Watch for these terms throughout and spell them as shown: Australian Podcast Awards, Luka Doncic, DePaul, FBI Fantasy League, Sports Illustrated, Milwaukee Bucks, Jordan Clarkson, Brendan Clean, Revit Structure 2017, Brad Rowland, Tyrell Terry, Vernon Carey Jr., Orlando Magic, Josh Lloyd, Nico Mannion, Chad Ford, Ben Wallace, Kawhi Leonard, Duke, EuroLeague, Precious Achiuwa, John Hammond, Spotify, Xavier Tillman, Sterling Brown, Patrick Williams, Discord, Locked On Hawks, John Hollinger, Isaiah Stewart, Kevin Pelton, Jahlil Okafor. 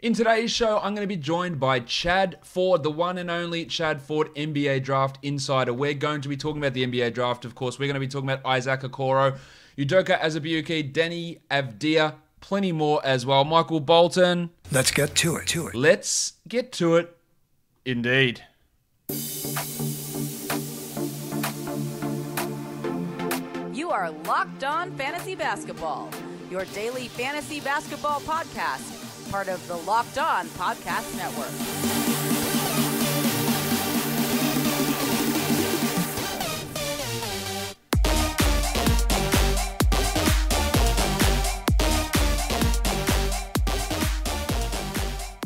In today's show, I'm going to be joined by Chad Ford, the one and only Chad Ford NBA Draft Insider. We're going to be talking about the NBA Draft, of course. We're going to be talking about Isaac Okoro, Udoka Azubuike, Deni Avdija, plenty more as well. Michael Bolton. Let's get to it. Let's get to it. Indeed. You are Locked On Fantasy Basketball, your daily fantasy basketball podcast. Part of the Locked On Podcast Network.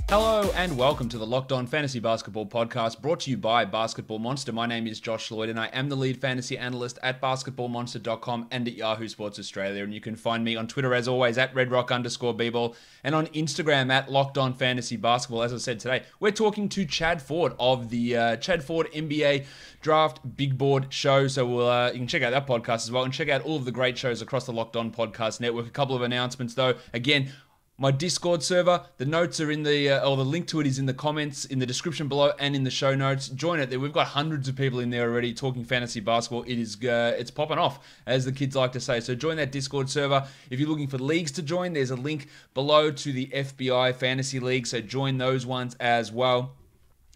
Hello and welcome to the Locked On Fantasy Basketball Podcast, brought to you by Basketball Monster. My name is Josh Lloyd and I am the lead fantasy analyst at basketballmonster.com and at Yahoo Sports Australia. And you can find me on Twitter, as always, at redrock_bball, and on Instagram at Locked On Fantasy Basketball. As I said today, we're talking to Chad Ford of the Chad Ford NBA Draft Big Board Show. So you can check out that podcast as well, and check out all of the great shows across the Locked On Podcast Network. A couple of announcements though. Again, my Discord server, the notes are in the, or the link to it is in the comments, in the description below, and in the show notes. Join it. We've got hundreds of people in there already talking fantasy basketball. It is, it's popping off, as the kids like to say. So join that Discord server. If you're looking for leagues to join, there's a link below to the FBI Fantasy League. So join those ones as well.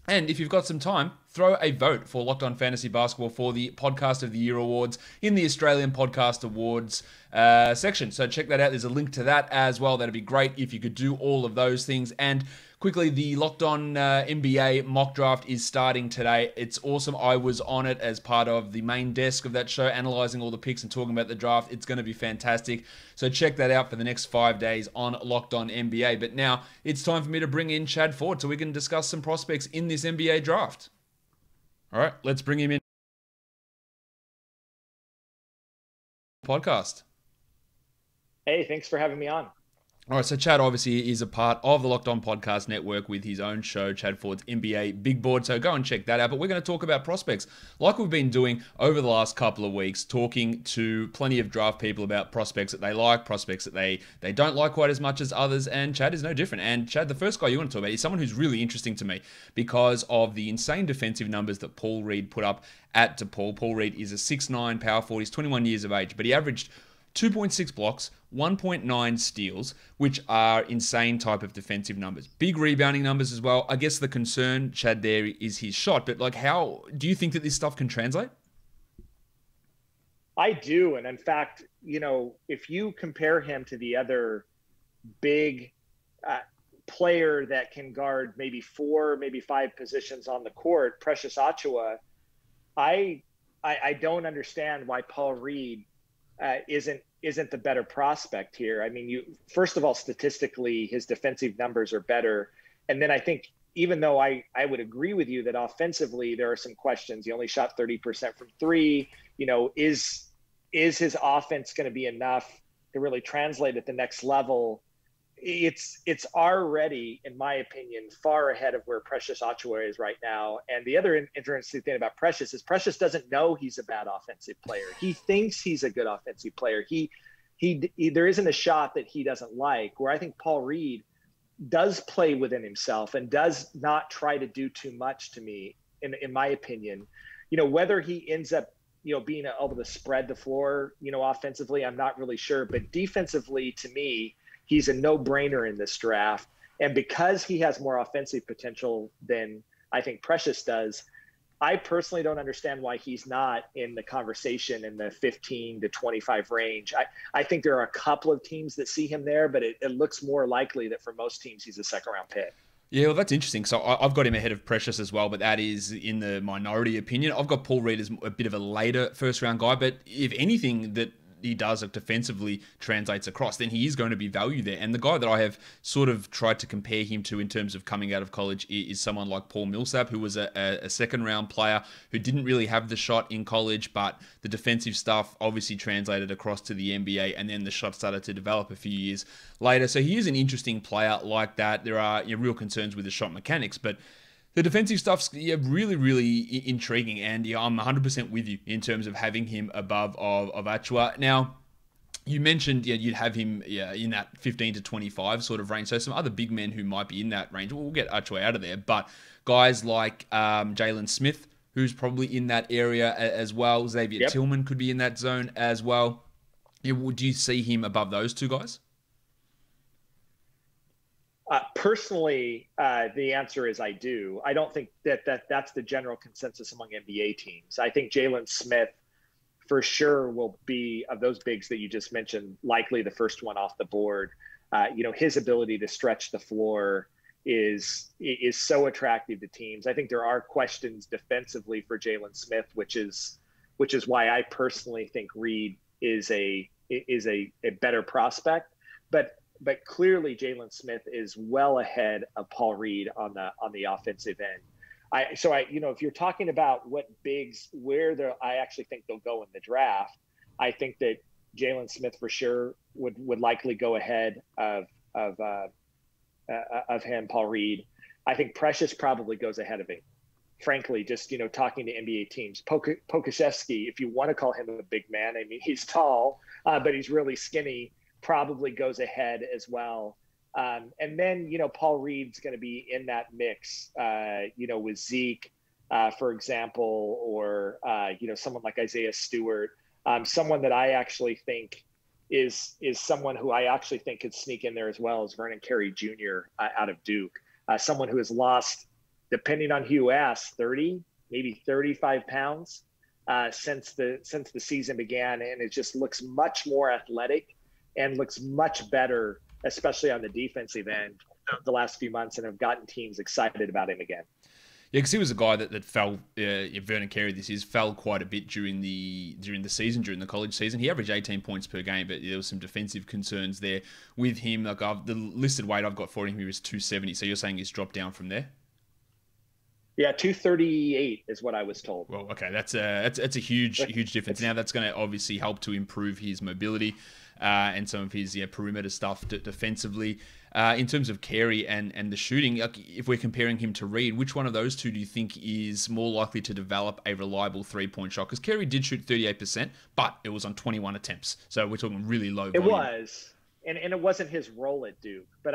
And if you've got some time, throw a vote for Locked On Fantasy Basketball for the Podcast of the Year Awards in the Australian Podcast Awards section. So check that out. There's a link to that as well. That'd be great if you could do all of those things. And quickly, the Locked On NBA mock draft is starting today. It's awesome. I was on it as part of the main desk of that show, analyzing all the picks and talking about the draft. It's going to be fantastic. So check that out for the next 5 days on Locked On NBA. But now it's time for me to bring in Chad Ford so we can discuss some prospects in this NBA draft. All right, let's bring him in. Podcast. Hey, thanks for having me on. All right, so Chad obviously is a part of the Locked On Podcast Network with his own show, Chad Ford's NBA Big Board, so go and check that out. But we're going to talk about prospects, like we've been doing over the last couple of weeks, talking to plenty of draft people about prospects that they like, prospects that they don't like quite as much as others, and Chad is no different. And Chad, the first guy you want to talk about is someone who's really interesting to me because of the insane defensive numbers that Paul Reed put up at DePaul. Paul Reed is a 6'9" power forward. He's 21 years of age, but he averaged 2.6 blocks, 1.9 steals, which are insane type of defensive numbers. Big rebounding numbers as well. I guess the concern, Chad, there is his shot. But like, how do you think that this stuff can translate? I do. And in fact, you know, if you compare him to the other big player that can guard maybe four, maybe five positions on the court, Precious Achiuwa, I don't understand why Paul Reed isn't the better prospect here. I mean, you first of all, statistically, his defensive numbers are better. And then I think, even though I would agree with you that offensively there are some questions, he only shot 30% from three, you know, is his offense going to be enough to really translate at the next level? It's already, in my opinion, far ahead of where Precious Achiuwa is right now. And the other interesting thing about Precious is Precious doesn't know he's a bad offensive player. He thinks he's a good offensive player. He there isn't a shot that he doesn't like, where I think Paul Reed does play within himself and does not try to do too much, to me, in my opinion. You know, whether he ends up, you know, being able to spread the floor, you know, offensively, I'm not really sure. But defensively, to me, he's a no-brainer in this draft. And because he has more offensive potential than I think Precious does, I personally don't understand why he's not in the conversation in the 15 to 25 range. I think there are a couple of teams that see him there, but it looks more likely that for most teams, he's a second-round pick. Yeah, well, that's interesting. So I've got him ahead of Precious as well, but that is in the minority opinion. I've got Paul Reed as a bit of a later first-round guy, but if anything that he does defensively translates across, then he is going to be value there. And the guy that I have sort of tried to compare him to in terms of coming out of college is someone like Paul Millsap, who was a second round player who didn't really have the shot in college, but the defensive stuff obviously translated across to the NBA, and then the shot started to develop a few years later. So he is an interesting player like that. There are, you know, real concerns with the shot mechanics, but the defensive stuff's really, really intriguing, and I'm 100% with you in terms of having him above of Achiuwa. Now, You mentioned you'd have him in that 15 to 25 sort of range. So some other big men who might be in that range. We'll get Achiuwa out of there. But guys like Jalen Smith, who's probably in that area as well. Xavier Tillman could be in that zone as well. Do you see him above those two guys? Personally, the answer is I do. I don't think that's the general consensus among NBA teams. I think Jalen Smith for sure will be, of those bigs that you just mentioned, likely the first one off the board. His ability to stretch the floor is so attractive to teams. I think there are questions defensively for Jalen Smith, which is why I personally think Reed is a better prospect. But clearly Jalen Smith is well ahead of Paul Reed on the offensive end. If you're talking about what bigs, I actually think they'll go in the draft, I think that Jalen Smith for sure would likely go ahead of him, Paul Reed. I think Precious probably goes ahead of him. Frankly, just, talking to NBA teams, Pokuševski, if you want to call him a big man, I mean, he's tall, but he's really skinny, probably goes ahead as well. And then, Paul Reed's going to be in that mix, with Zeke, for example, or, someone like Isaiah Stewart, someone that I actually think is someone who I actually think could sneak in there as well as Vernon Carey Jr. Out of Duke, someone who has lost, depending on who you ask, 30, maybe 35 pounds, since the season began. And it just looks much more athletic and looks much better, especially on the defensive end, the last few months, and have gotten teams excited about him again. Yeah, because he was a guy that fell. Vernon Carey, fell quite a bit during the college season. He averaged 18 points per game, but there was some defensive concerns there with him. Like the listed weight I've got for him, he was 270. So you're saying he's dropped down from there? Yeah, 238 is what I was told. Well, okay, that's a huge difference. Now that's going to obviously help to improve his mobility. And some of his perimeter stuff defensively. In terms of Carey and the shooting, if we're comparing him to Reed, which one of those two do you think is more likely to develop a reliable three-point shot? Because Carey did shoot 38%, but it was on 21 attempts. So we're talking really low volume. It was, and it wasn't his role at Duke. But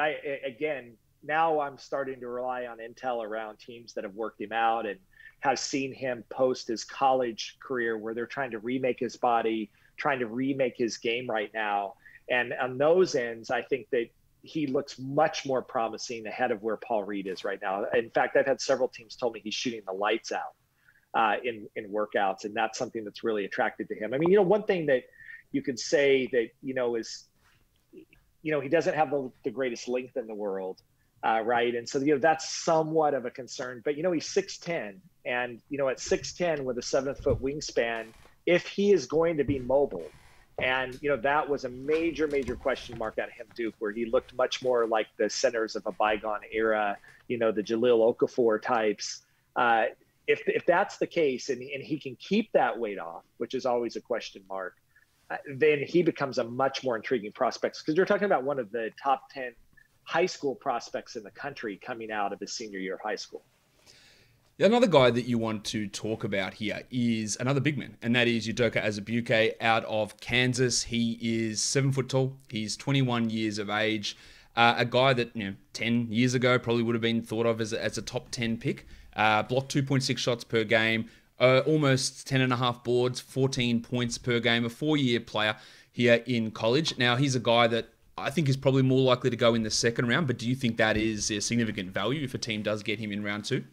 now I'm starting to rely on intel around teams that have worked him out and have seen him post his college career where they're trying to remake his body, trying to remake his game right now. And on those ends, I think that he looks much more promising ahead of where Paul Reed is right now. In fact, I've had several teams told me he's shooting the lights out in workouts, and that's something that's really attractive to him. I mean, one thing that you could say that, is, he doesn't have the greatest length in the world, right? And so, that's somewhat of a concern. But, he's 6'10", and, at 6'10", with a 7-foot wingspan, if he is going to be mobile. And, that was a major, major question mark at him, Duke, where he looked much more like the centers of a bygone era, the Jahlil Okafor types. If that's the case and he can keep that weight off, which is always a question mark, then he becomes a much more intriguing prospect, because you're talking about one of the top 10 high school prospects in the country coming out of his senior year of high school. Another guy that you want to talk about here is another big man, and that is Udoka Azubuike out of Kansas. He is 7 foot tall. He's 21 years of age. A guy that 10 years ago probably would have been thought of as a top 10 pick. Blocked 2.6 shots per game, almost 10.5 boards, 14 points per game. A 4-year player here in college. Now he's a guy that I think is probably more likely to go in the second round. But do you think that is a significant value if a team does get him in round two?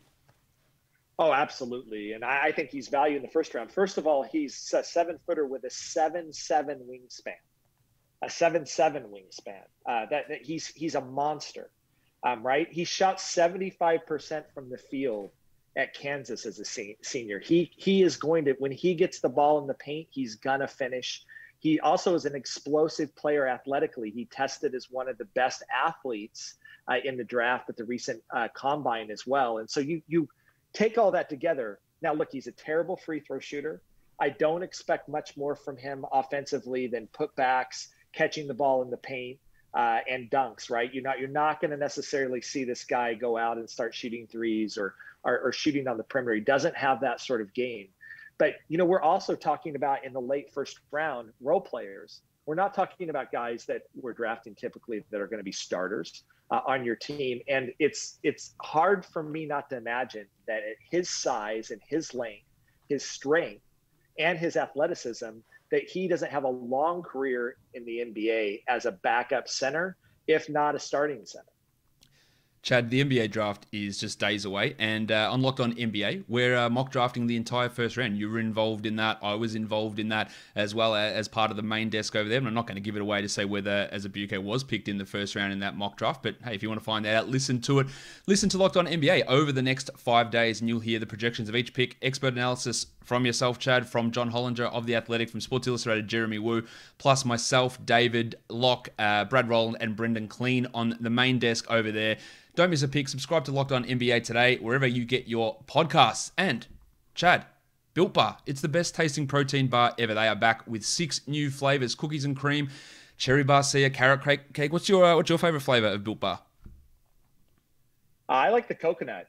Oh, absolutely. And I think he's valued in the first round. First of all, he's a 7-footer with a 7'7" wingspan. A 7'7" wingspan. That he's a monster, right? He shot 75% from the field at Kansas as a senior. He is going to, when he gets the ball in the paint, he's going to finish. He also is an explosive player athletically. He tested as one of the best athletes in the draft at the recent combine as well. And so you take all that together. Now, look, he's a terrible free throw shooter. I don't expect much more from him offensively than putbacks, catching the ball in the paint, and dunks, right? You're not going to necessarily see this guy go out and start shooting threes or shooting on the perimeter. He doesn't have that sort of game. But, we're also talking about in the late first round role players We're not talking about guys that we're drafting typically that are going to be starters on your team. And it's hard for me not to imagine that at his size and his length, his strength, and his athleticism, that he doesn't have a long career in the NBA as a backup center, if not a starting center. Chad, the NBA draft is just days away, and on Locked On NBA, we're mock drafting the entire first round. You were involved in that. I was involved in that as well as part of the main desk over there. And I'm not going to give it away to say whether Azubuike was picked in the first round in that mock draft. But hey, if you want to find that out, listen to it. Listen to Locked On NBA over the next 5 days, and you'll hear the projections of each pick, expert analysis from yourself, Chad, from John Hollinger of The Athletic, from Sports Illustrated, Jeremy Wu, plus myself, David Locke, Brad Rowland, and Brendan Clean on the main desk over there. Don't miss a pick. Subscribe to Locked On NBA today, wherever you get your podcasts. And Chad, Built Bar. It's the best tasting protein bar ever. They are back with 6 new flavors: cookies and cream, cherry barcia, carrot cake. What's your favorite flavor of Built Bar? I like the coconut.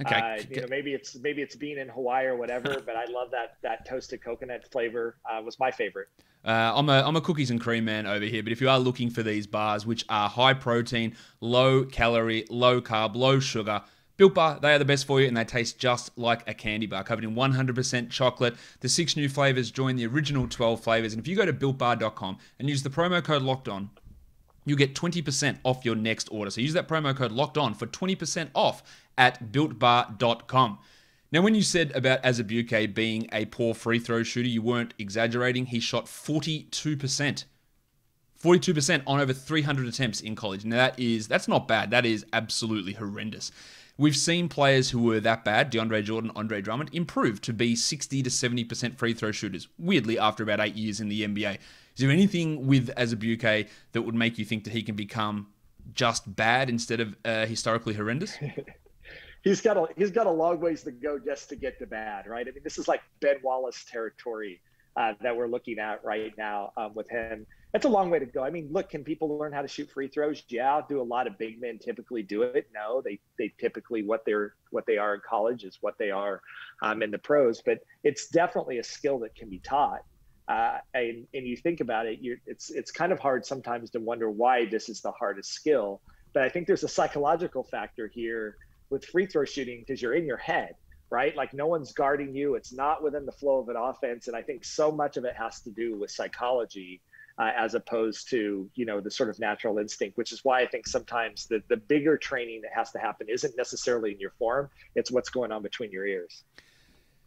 Okay. You know, maybe it's being in Hawaii or whatever, but I love that toasted coconut flavor. Was my favorite. I'm a cookies and cream man over here, but if you are looking for these bars, which are high protein, low calorie, low carb, low sugar, Built Bar, they are the best for you, and they taste just like a candy bar, covered in 100% chocolate. The 6 new flavors join the original 12 flavors, and if you go to builtbar.com and use the promo code LOCKEDON, you get 20% off your next order. So use that promo code LOCKEDON for 20% off at builtbar.com. Now, when you said about Azubuike being a poor free throw shooter, you weren't exaggerating. He shot 42%. 42% on over 300 attempts in college. Now, that's not bad. That is absolutely horrendous. We've seen players who were that bad, DeAndre Jordan, Andre Drummond, improve to be 60 to 70% free throw shooters, weirdly, after about 8 years in the NBA. Is there anything with Azubuike that would make you think that he can become just bad instead of historically horrendous? He's got a long ways to go just to get to bad, right? I mean, this is like Ben Wallace territory that we're looking at right now with him. That's a long way to go. I mean, look, can people learn how to shoot free throws? Yeah. Do a lot of big men typically do it? No, they typically what they are in college is what they are in the pros. But it's definitely a skill that can be taught. And you think about it, it's kind of hard sometimes to wonder why this is the hardest skill. But I think there's a psychological factor here with free throw shooting, because you're in your head, right? Like, no one's guarding you. It's not within the flow of an offense. And I think so much of it has to do with psychology as opposed to, you know, the sort of natural instinct, which is why I think sometimes the bigger training that has to happen isn't necessarily in your form. It's what's going on between your ears.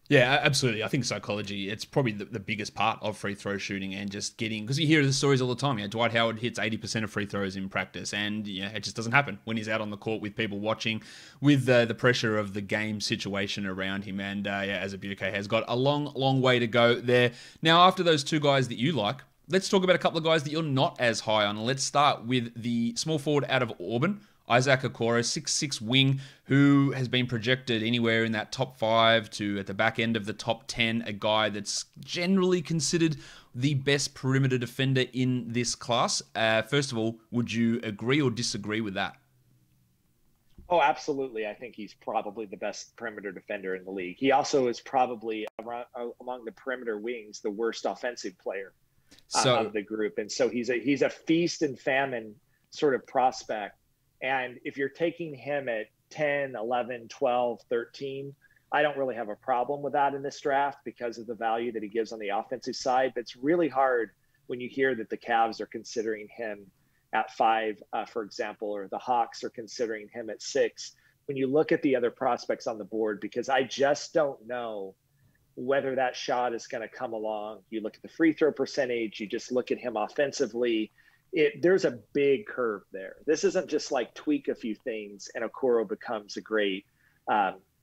Yeah, absolutely. I think psychology, it's probably the biggest part of free throw shooting, and just getting, because you hear the stories all the time. You know, Dwight Howard hits 80% of free throws in practice, and yeah, it just doesn't happen when he's out on the court with people watching, with the pressure of the game situation around him. And yeah, Azubuike has got a long, long way to go there. Now, after those two guys that you like, let's talk about a couple of guys that you're not as high on. Let's start with the small forward out of Auburn, Isaac Okoro, 6'6" wing, who has been projected anywhere in that top 5 to at the back end of the top 10, a guy that's generally considered the best perimeter defender in this class. First of all, would you agree or disagree with that? Oh, absolutely. I think he's probably the best perimeter defender in the league. He also is probably, among the perimeter wings, the worst offensive player of the group. And so he's a feast and famine sort of prospect. And if you're taking him at 10, 11, 12, 13, I don't really have a problem with that in this draft because of the value that he gives on the offensive side. But it's really hard when you hear that the Cavs are considering him at 5, for example, or the Hawks are considering him at 6. When you look at the other prospects on the board, because I just don't know whether that shot is going to come along. You look at the free throw percentage, you just look at him offensively. There's a big curve there. This isn't just like tweak a few things and Okoro becomes a great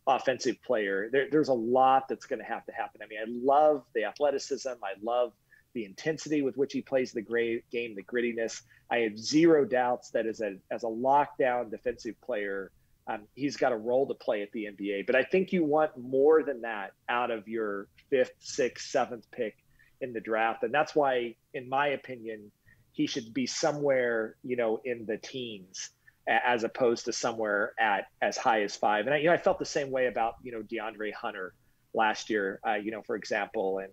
offensive player. There's a lot that's going to have to happen. I mean, I love the athleticism. I love the intensity with which he plays the game, the grittiness. I have zero doubts that as a lockdown defensive player, he's got a role to play at the NBA. But I think you want more than that out of your 5th, 6th, 7th pick in the draft. And that's why, in my opinion, he should be somewhere, you know, in the teens, as opposed to somewhere at as high as 5. And I felt the same way about, you know, DeAndre Hunter last year, you know, for example. And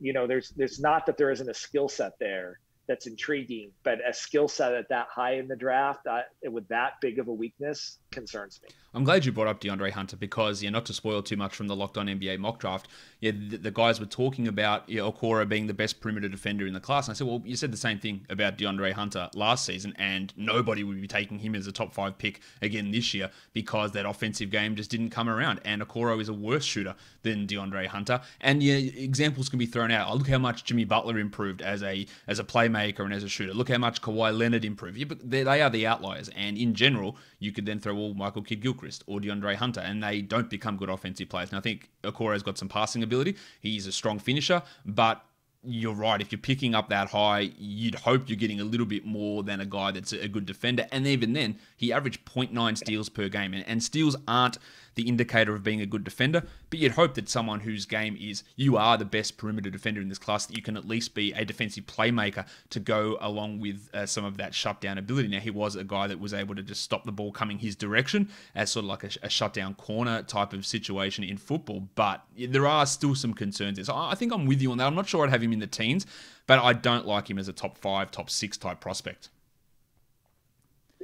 you know, there's not that there isn't a skill set there that's intriguing, but a skill set at that high in the draft with that big of a weakness concerns me. I'm glad you brought up DeAndre Hunter because, yeah, not to spoil too much from the Locked On NBA mock draft, yeah, the guys were talking about Okoro being the best perimeter defender in the class. And I said, well, you said the same thing about DeAndre Hunter last season, and nobody would be taking him as a top 5 pick again this year because that offensive game just didn't come around. And Okoro is a worse shooter than DeAndre Hunter. And yeah, examples can be thrown out. Oh, look how much Jimmy Butler improved as a playmaker and as a shooter. Look how much Kawhi Leonard improved. Yeah, but they are the outliers. And in general, you could then throw all Michael Kidd-Gilchrist or DeAndre Hunter, and they don't become good offensive players. And I think Okoro's got some passing ability. He's a strong finisher, but you're right. If you're picking up that high, you'd hope you're getting a little bit more than a guy that's a good defender. And even then, he averaged 0.9 steals per game, and steals aren't the indicator of being a good defender, but you'd hope that someone whose game is, you are the best perimeter defender in this class, that you can at least be a defensive playmaker to go along with some of that shutdown ability. Now, he was a guy that was able to just stop the ball coming his direction as sort of like a shutdown corner type of situation in football, but there are still some concerns there. So I think I'm with you on that. I'm not sure I'd have him in the teens, but I don't like him as a top 5, top 6 type prospect.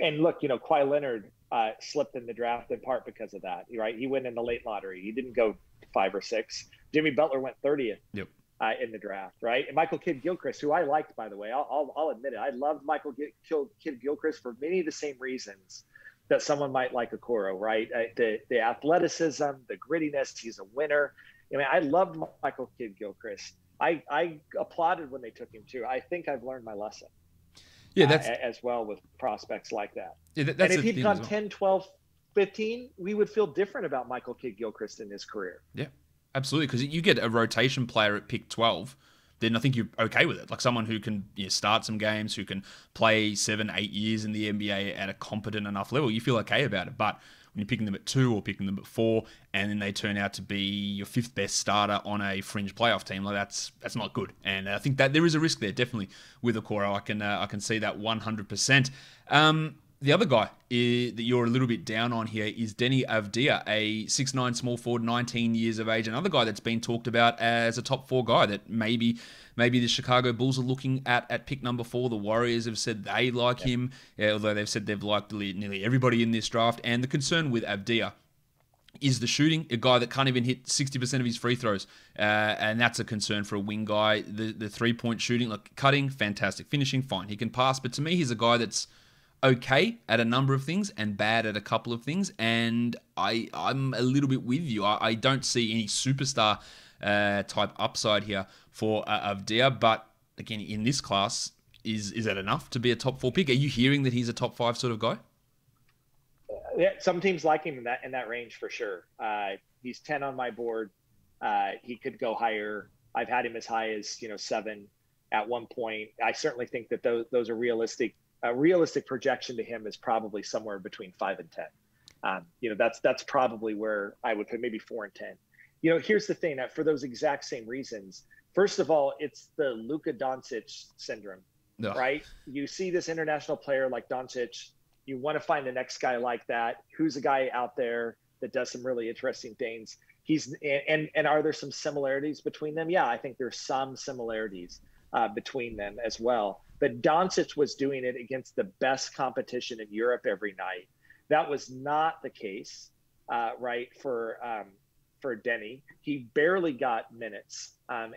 And look, Kawhi Leonard slipped in the draft in part because of that, right? He went in the late lottery. He didn't go 5 or 6. Jimmy Butler went 30th in the draft, right? And Michael Kidd-Gilchrist, who I liked, by the way, I'll admit it. I loved Michael Kidd-Gilchrist for many of the same reasons that someone might like Okoro, right? The athleticism, the grittiness, he's a winner. I mean, I loved Michael Kidd-Gilchrist. I applauded when they took him too. I think I've learned my lesson. Yeah, that's as well with prospects like that. Yeah, that's, and if he'd gone 10, 12, 15, we would feel different about Michael Kidd-Gilchrist in his career. Yeah, absolutely. Because you get a rotation player at pick 12, then I think you're okay with it. Like someone who can start some games, who can play 7, 8 years in the NBA at a competent enough level, you feel okay about it. But when you're picking them at 2 or picking them at 4, and then they turn out to be your 5th best starter on a fringe playoff team, like that's not good. And I think that there is a risk there, definitely, with Okoro. I can see that 100%. The other guy that you're a little bit down on here is Deni Avdija, a 6'9" small forward, 19 years of age. Another guy that's been talked about as a top 4 guy that maybe the Chicago Bulls are looking at pick number 4. The Warriors have said they like him, although they've said they've liked nearly everybody in this draft. And the concern with Avdija is the shooting, a guy that can't even hit 60% of his free throws. And that's a concern for a wing guy. The three-point shooting, like cutting, fantastic. Finishing, fine. He can pass. But to me, he's a guy that's okay at a number of things and bad at a couple of things. And I'm a little bit with you. I don't see any superstar type upside here for Avdija. But again, in this class, is that enough to be a top 4 pick? Are you hearing that he's a top 5 sort of guy? Yeah, some teams like him in that range for sure. He's 10 on my board. He could go higher. I've had him as high as 7 at one point. I certainly think that those are realistic. A realistic projection to him is probably somewhere between 5 and 10. That's probably where I would put, maybe 4 and 10. Here's the thing, that for those exact same reasons. First of all, it's the Luka Doncic syndrome, right? You see this international player like Doncic, you want to find the next guy like that. Who's a guy out there that does some really interesting things? And are there some similarities between them? Yeah, I think there's some similarities between them as well. But Doncic was doing it against the best competition in Europe every night. That was not the case, right, for Deni. He barely got minutes and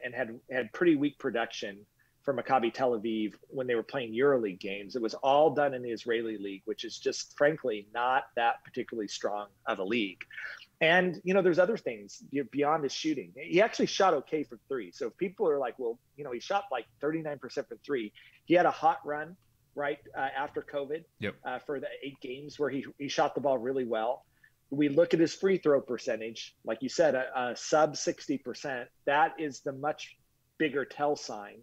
had pretty weak production for Maccabi Tel Aviv when they were playing EuroLeague games. It was all done in the Israeli league, which is just, frankly, not that particularly strong of a league. And, there's other things beyond his shooting. He actually shot okay from 3. So if people are like, well, he shot like 39% from 3. He had a hot run, right, after COVID for the 8 games where he shot the ball really well. We look at his free throw percentage, like you said, a sub 60%. That is the much bigger tell sign.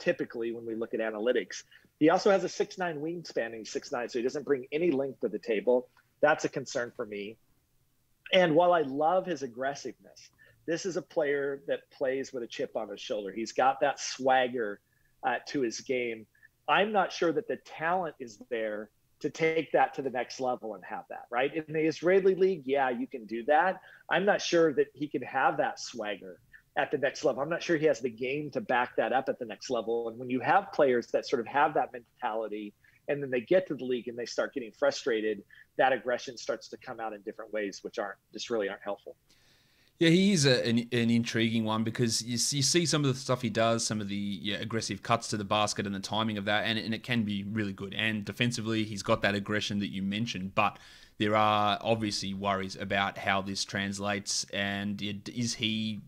Typically when we look at analytics. He also has a 6'9 wingspan, and he's 6'9", so he doesn't bring any length to the table. That's a concern for me. And while I love his aggressiveness, this is a player that plays with a chip on his shoulder. He's got that swagger to his game. I'm not sure that the talent is there to take that to the next level and have that, right? In the Israeli league, yeah, you can do that. I'm not sure that he can have that swagger at the next level. I'm not sure he has the game to back that up at the next level. And when you have players that sort of have that mentality, and then they get to the league and they start getting frustrated, that aggression starts to come out in different ways, which really aren't helpful. Yeah, he is an intriguing one, because you see some of the stuff he does, some of the aggressive cuts to the basket and the timing of that, and it can be really good. And defensively, he's got that aggression that you mentioned, but there are obviously worries about how this translates. And is he,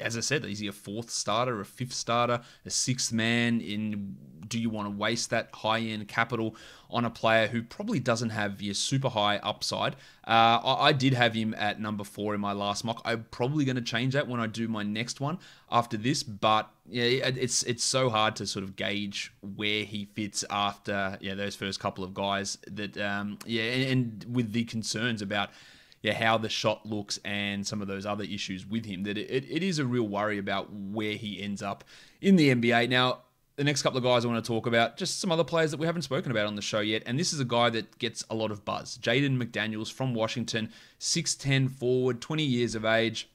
as I said, is he a fourth starter, a fifth starter, a sixth man? Do you want to waste that high-end capital on a player who probably doesn't have your super high upside? I did have him at number 4 in my last mock. I'm probably going to change that when I do my next one after this, but it's so hard to sort of gauge where he fits after those first couple of guys that and with the concerns about how the shot looks and some of those other issues with him, that it is a real worry about where he ends up in the NBA. Now, the next couple of guys I want to talk about, just some other players that we haven't spoken about on the show yet, and this is a guy that gets a lot of buzz. Jaden McDaniels from Washington, 6'10" forward, 20 years of age.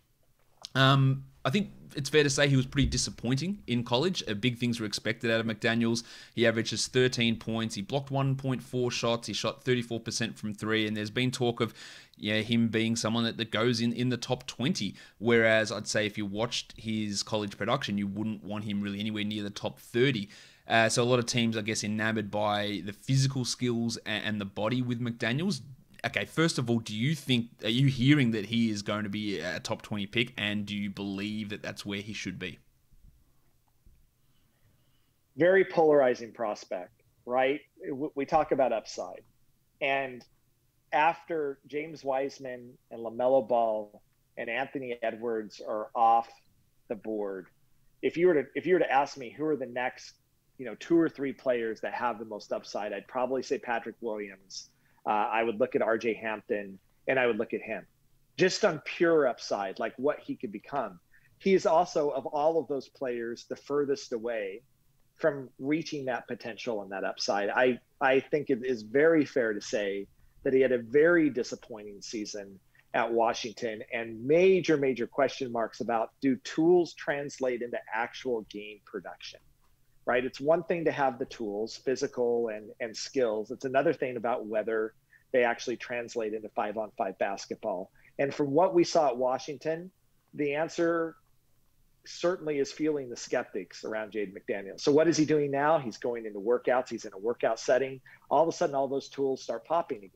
I think it's fair to say he was pretty disappointing in college. Big things were expected out of McDaniels. He averages 13 points. He blocked 1.4 shots. He shot 34% from three. And there's been talk of him being someone that goes in the top 20. Whereas I'd say if you watched his college production, you wouldn't want him really anywhere near the top 30. So a lot of teams, I guess, enamored by the physical skills and the body with McDaniels. Okay, first of all, are you hearing that he is going to be a top 20 pick, and do you believe that that's where he should be? Very polarizing prospect, right? We talk about upside. And after James Wiseman and LaMelo Ball and Anthony Edwards are off the board, if you were to ask me who are the next, 2 or 3 players that have the most upside, I'd probably say Patrick Williams. I would look at RJ Hampton, and I would look at him just on pure upside, like what he could become. He is also, of all of those players, the furthest away from reaching that potential and that upside. I think it is very fair to say that he had a very disappointing season at Washington, and major question marks about, do tools translate into actual game production? Right? It's one thing to have the tools, physical and skills. It's another thing about whether they actually translate into 5-on-5 basketball. And from what we saw at Washington, the answer certainly is fueling the skeptics around Jaden McDaniels. So what is he doing now? He's going into workouts. He's in a workout setting. All of a sudden, all those tools start popping again.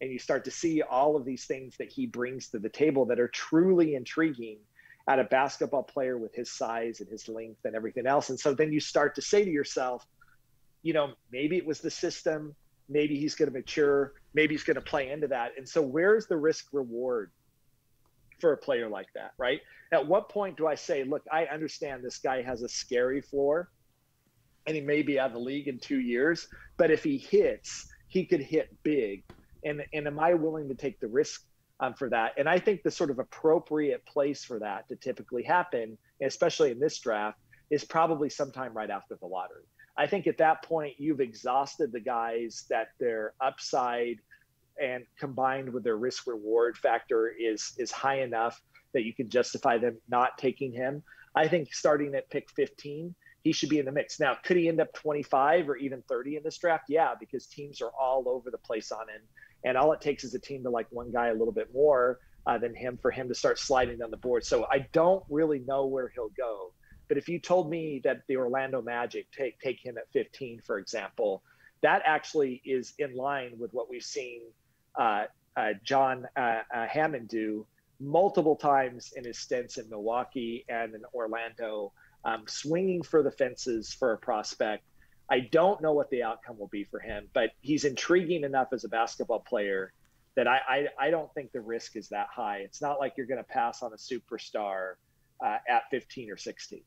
And you start to see all of these things that he brings to the table that are truly intriguing at a basketball player with his size and his length and everything else. And so then you start to say to yourself, maybe it was the system, maybe he's going to mature, maybe he's going to play into that. And so where's the risk reward for a player like that, right? At what point do I say, look, I understand this guy has a scary floor and he may be out of the league in 2 years, but if he hits, he could hit big. And am I willing to take the risk for that? And I think the sort of appropriate place for that to typically happen, especially in this draft, is probably sometime right after the lottery. I think at that point, you've exhausted the guys that their upside and combined with their risk reward factor is high enough that you can justify them not taking him. I think starting at pick 15, he should be in the mix. Now, could he end up 25 or even 30 in this draft? Yeah, because teams are all over the place on him. And all it takes is a team to like one guy a little bit more than him for him to start sliding down the board. So I don't really know where he'll go. But if you told me that the Orlando Magic take him at 15, for example, that actually is in line with what we've seen John Hammond do multiple times in his stints in Milwaukee and in Orlando, swinging for the fences for a prospect. I don't know what the outcome will be for him, but he's intriguing enough as a basketball player that I don't think the risk is that high. It's not like you're going to pass on a superstar at 15 or 16.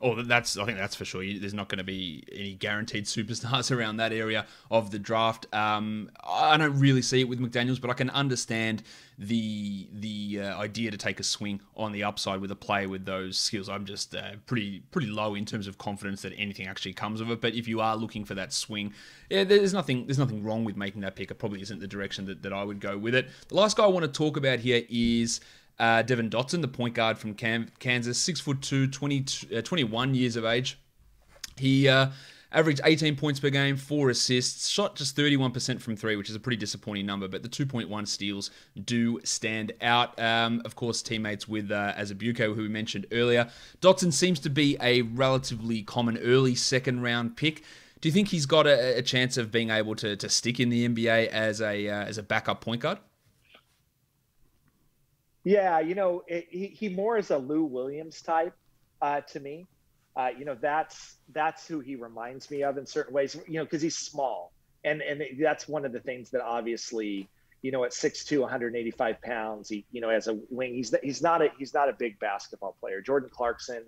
Oh, I think that's for sure. There's not going to be any guaranteed superstars around that area of the draft. I don't really see it with McDaniels, but I can understand the idea to take a swing on the upside with a player with those skills. I'm just pretty low in terms of confidence that anything actually comes of it. But if you are looking for that swing, there's nothing wrong with making that pick. It probably isn't the direction that I would go with it. The last guy I want to talk about here is Devon Dotson, the point guard from Kansas, 6'2", 21 years of age. He averaged 18 points per game, 4 assists, shot just 31% from 3, which is a pretty disappointing number, but the 2.1 steals do stand out. Of course, teammates with Azubuike, who we mentioned earlier. Dotson seems to be a relatively common early second-round pick. Do you think he's got a chance of being able to stick in the NBA as a backup point guard? Yeah, you know, he more is a Lou Williams type to me. You know, that's who he reminds me of in certain ways, you know, because he's small. And that's one of the things that obviously, you know, at 6'2", 185 pounds, he, you know, as a wing, he's not a big basketball player. Jordan Clarkson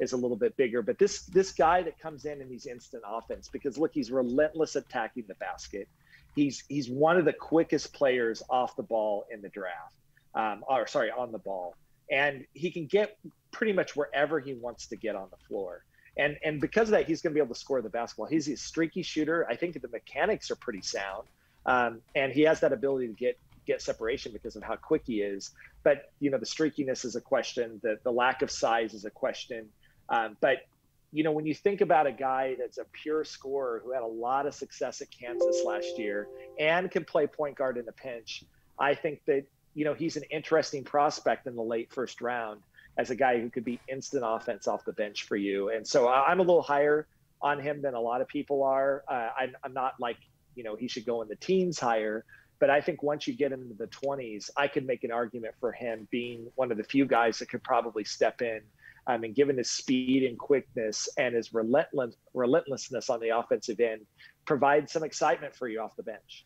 is a little bit bigger, but this guy that comes in and he's instant offense, because look, he's relentless attacking the basket. He's one of the quickest players off the ball in the draft, on the ball. And he can get pretty much wherever he wants to get on the floor. And because of that, he's going to be able to score the basketball. He's a streaky shooter. I think the mechanics are pretty sound. And he has that ability to get separation because of how quick he is. But, you know, the streakiness is a question. The lack of size is a question. But, you know, when you think about a guy that's a pure scorer who had a lot of success at Kansas last year and can play point guard in a pinch, I think that, you know, he's an interesting prospect in the late first round as a guy who could be instant offense off the bench for you. And so I'm a little higher on him than a lot of people are. I'm not like, you know, he should go in the teens higher, but I think once you get him into the 20s, I could make an argument for him being one of the few guys that could probably step in. I mean, given his speed and quickness and his relentlessness on the offensive end, provide some excitement for you off the bench.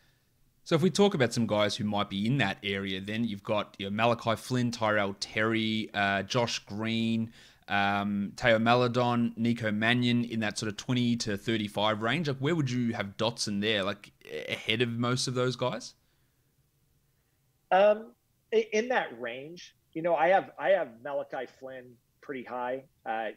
So if we talk about some guys who might be in that area, then you've got, you know, Malachi Flynn, Tyrell Terry, Josh Green, Teo Maledon, Nico Mannion in that sort of 20 to 35 range. Like, where would you have Dotson there? Like, ahead of most of those guys? In that range, you know, I have Malachi Flynn pretty high,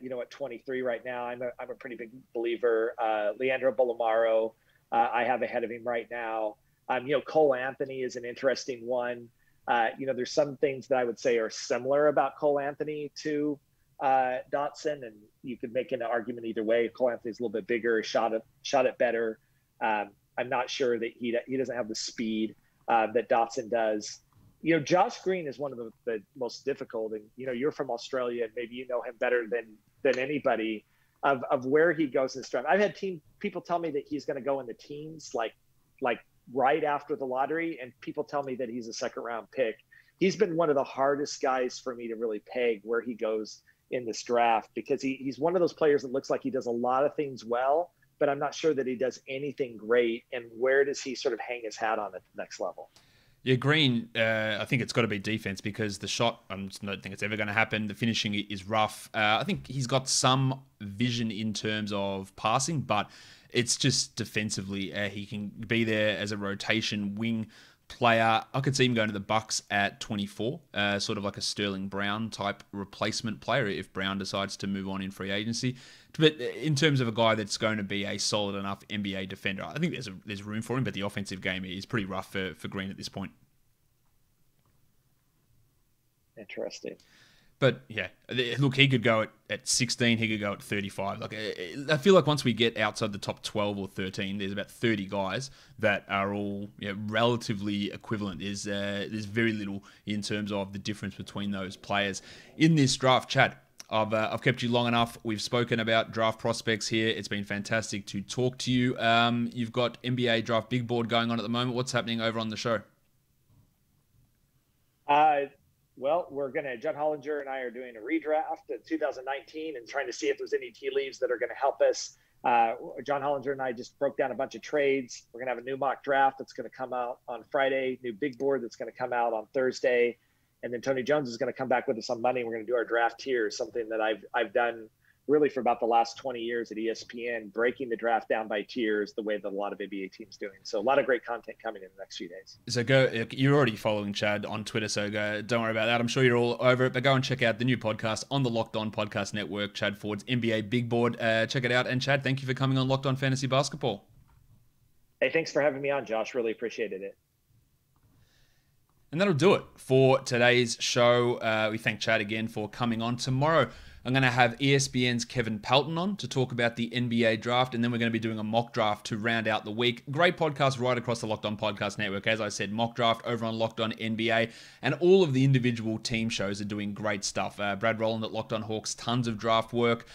you know, at 23 right now. I'm a pretty big believer. Leandro Bolomaro, I have ahead of him right now. You know, Cole Anthony is an interesting one. You know, there's some things that I would say are similar about Cole Anthony to Dotson, and you could make an argument either way. Cole Anthony's a little bit bigger, shot it better. I'm not sure that he doesn't have the speed that Dotson does. You know, Josh Green is one of the most difficult, and you know, you're from Australia, and maybe you know him better than anybody of where he goes in this draft. I've had people tell me that he's going to go in the teens, like right after the lottery, and people tell me that he's a second round pick. He's been one of the hardest guys for me to really peg where he goes in this draft, because he's one of those players that looks like he does a lot of things well, but I'm not sure that he does anything great. And where does he sort of hang his hat on at the next level? Yeah, Green, I think it's got to be defense, because the shot, I don't think it's ever going to happen. The finishing is rough. I think he's got some vision in terms of passing, but it's just defensively. He can be there as a rotation wing player. I could see him going to the Bucks at 24, sort of like a Sterling Brown type replacement player if Brown decides to move on in free agency. But in terms of a guy that's going to be a solid enough NBA defender, I think there's room for him, but the offensive game is pretty rough for Green at this point. Interesting. But yeah, look, he could go at 16, he could go at 35. Like, I feel like once we get outside the top 12 or 13, there's about 30 guys that are all, you know, relatively equivalent. There's very little in terms of the difference between those players in this draft. Chad, I've kept you long enough. We've spoken about draft prospects here. It's been fantastic to talk to you. You've got NBA Draft Big Board going on at the moment. What's happening over on the show? Well, John Hollinger and I are doing a redraft of 2019 and trying to see if there's any tea leaves that are going to help us. John Hollinger and I just broke down a bunch of trades. We're going to have a new mock draft that's going to come out on Friday, new big board that's going to come out on Thursday. And then Tony Jones is going to come back with us on Monday. We're going to do our draft here, something that I've done really for about the last 20 years at ESPN, breaking the draft down by tiers the way that a lot of NBA teams doing. So a lot of great content coming in the next few days. So you're already following Chad on Twitter, so don't worry about that. I'm sure you're all over it, but go and check out the new podcast on the Locked On Podcast Network, Chad Ford's NBA Big Board. Check it out. And Chad, thank you for coming on Locked On Fantasy Basketball. Hey, thanks for having me on, Josh. Really appreciated it. And that'll do it for today's show. We thank Chad again for coming on. Tomorrow, I'm going to have ESPN's Kevin Pelton on to talk about the NBA draft, and then we're going to be doing a mock draft to round out the week. Great podcast right across the Locked On Podcast Network. As I said, mock draft over on Locked On NBA, and all of the individual team shows are doing great stuff. Brad Rowland at Locked On Hawks, tons of draft work.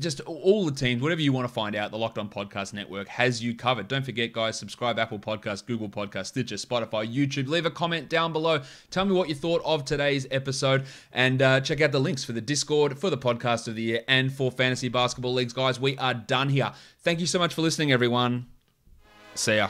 Just all the teams, whatever you want to find out, the Locked On Podcast Network has you covered. Don't forget, guys, subscribe, Apple Podcasts, Google Podcasts, Stitcher, Spotify, YouTube. Leave a comment down below. Tell me what you thought of today's episode, and check out the links for the Discord, for the podcast of the year, and for fantasy basketball leagues. Guys, we are done here. Thank you so much for listening, everyone. See ya.